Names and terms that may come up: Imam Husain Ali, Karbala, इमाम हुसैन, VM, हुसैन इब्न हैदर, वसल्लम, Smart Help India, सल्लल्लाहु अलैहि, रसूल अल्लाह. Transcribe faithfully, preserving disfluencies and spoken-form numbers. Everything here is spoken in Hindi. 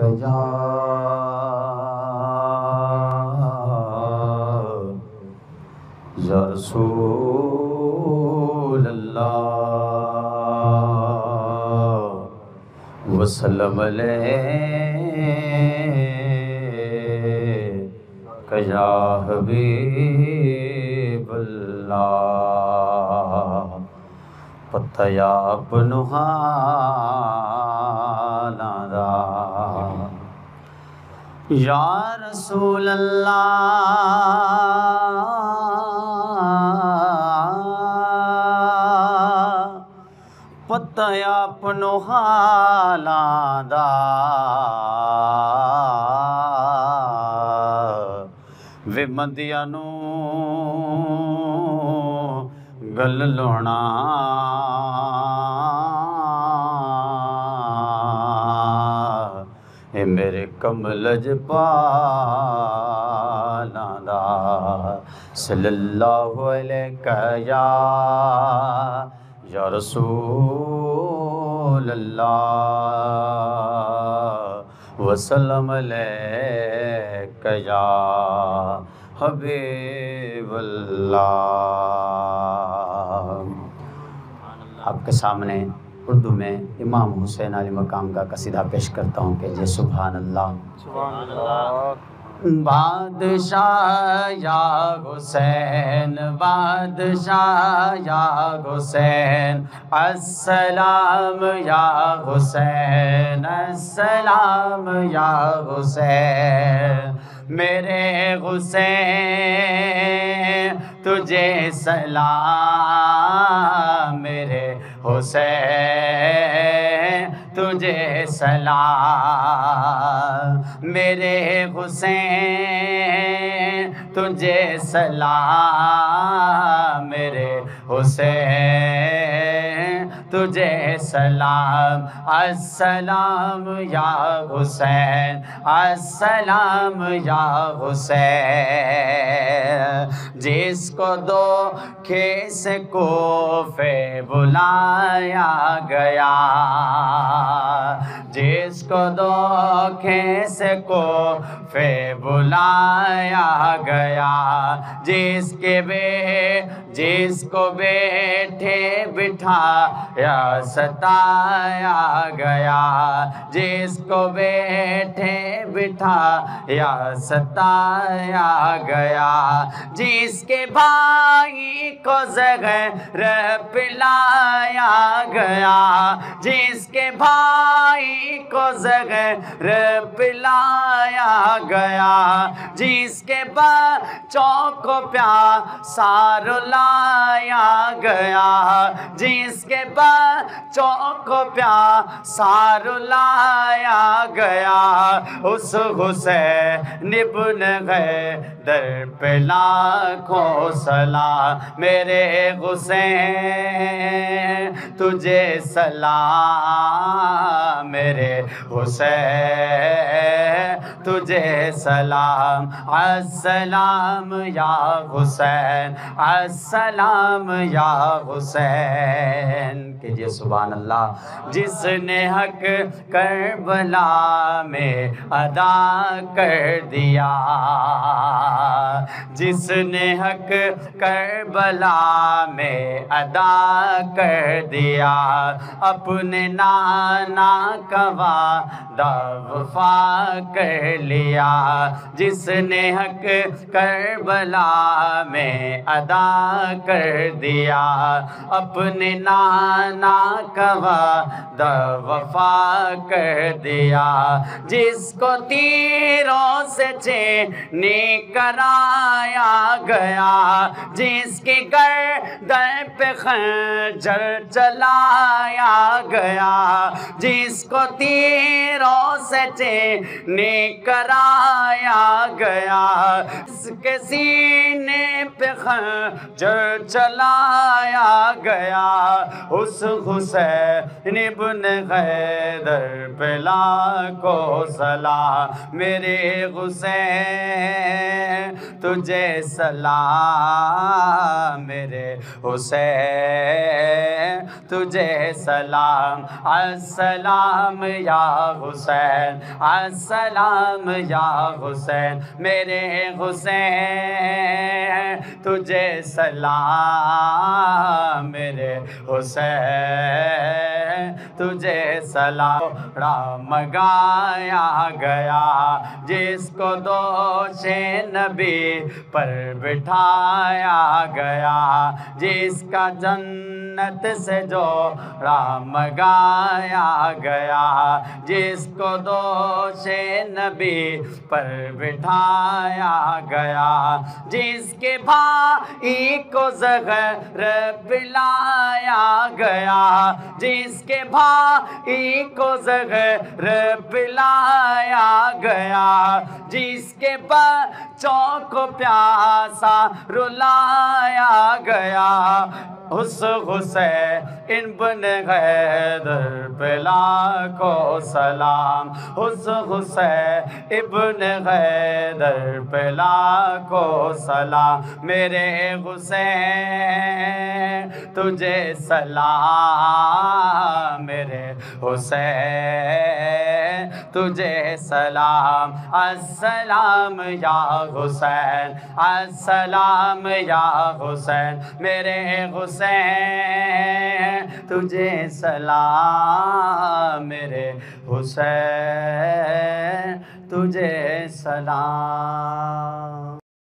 जहाँ या रसूल अल्लाह वसल्लम अलैका या हबीबल्लाह पतया अपनुहाना दा या रसूल अल्लाह पतया अपनुहाना दा वे मंदियानु गल लोना ए मेरे कमलज पाला दा सल्लल्लाहु अलैहि या रसूल अल्लाह वसल्लम अलैका या हबीबल्लाह। आपके सामने उर्दू में इमाम हुसैन अली मकाम का कसीदा पेश करता हूँ कि जय सुभान अल्लाह। बादशाह या हुसैन बादशाह या हुसैन अस्सलाम या हुसैन अस्सलाम या हुसैन मेरे हुसैन तुझे सलाम मेरे हुसैन तुझे सलाम मेरे हुसैन तुझे सलाम मेरे हुसैन तुझे सलाम अस्सलाम या हुसैन अस्सलाम या हुसैन जिसको दो खेस को फे बुलाया गया जिसको दो खेस को फे बुलाया गया जिसके बे जिसको बैठे बिठा या सताया गया जिसको बैठे बिठा या सताया गया जिसके भाई को ज़हर पिलाया गया जिसके भाई को ज़हर पिलाया गया जिसके बच्चों को प्यासा रुलाया गया जिसके बच्चों को प्यासा रुलाया गया उस हुसैन इब्न हैदर पे लाखों सलाम मेरे हुसैन तुझे सलाम मेरे हुसैन तुझे सलाम अस्सलाम या हुसैन अस्सलाम या हुसैन। कीजिए सुभान अल्लाह। जिसने हक करबला में अदा कर दिया जिसने हक करबला में अदा कर दिया अपने नाना का वादा वफा कर लिया जिसने हक करबला में अदा कर दिया अपने नाना का वादा वफा कर दिया जिसको तीरों से छेने कराया गया जिसके गर्दन पे खंजर चलाया गया जिसको तीरों से छेने कराया गया, इसके सीने पे खंजर चलाया गया, उस हुसैन इब्ने हैदर पे लाखों सलाम। मेरे हुसैन तुझे सलाम, मेरे हुसैन तुझे सलाम। अस्सलाम या हुसैन, अस्सलाम या हुसैन, मेरे हुसैन तुझे सलाम, मेरे हुसैन तुझे सलाम। राम गाया गया जिसको दोषे नबी पर बिठाया गया, जिसका जन्नत से जो राम गाया गया, जिसको दोषे नबी पर बिठाया गया, जिसके भाई को जहर पिलाया गया, जिसके भाई को जहर पिलाया गया, जिसके बच्चों को प्यासा रुलाया गया, उस हुसैन इब्ने हैदर पे लाखों सलाम, उस हुसैन इब्ने हैदर पे लाखों सलाम। मेरे हुसैन तुझे सलाम, मेरे हुसैन तुझे सलाम। अस्सलाम या हुसैन, अस्सलाम या हुसैन, मेरे हुसैन तुझे सलाम, मेरे हुसैन तुझे सलाम।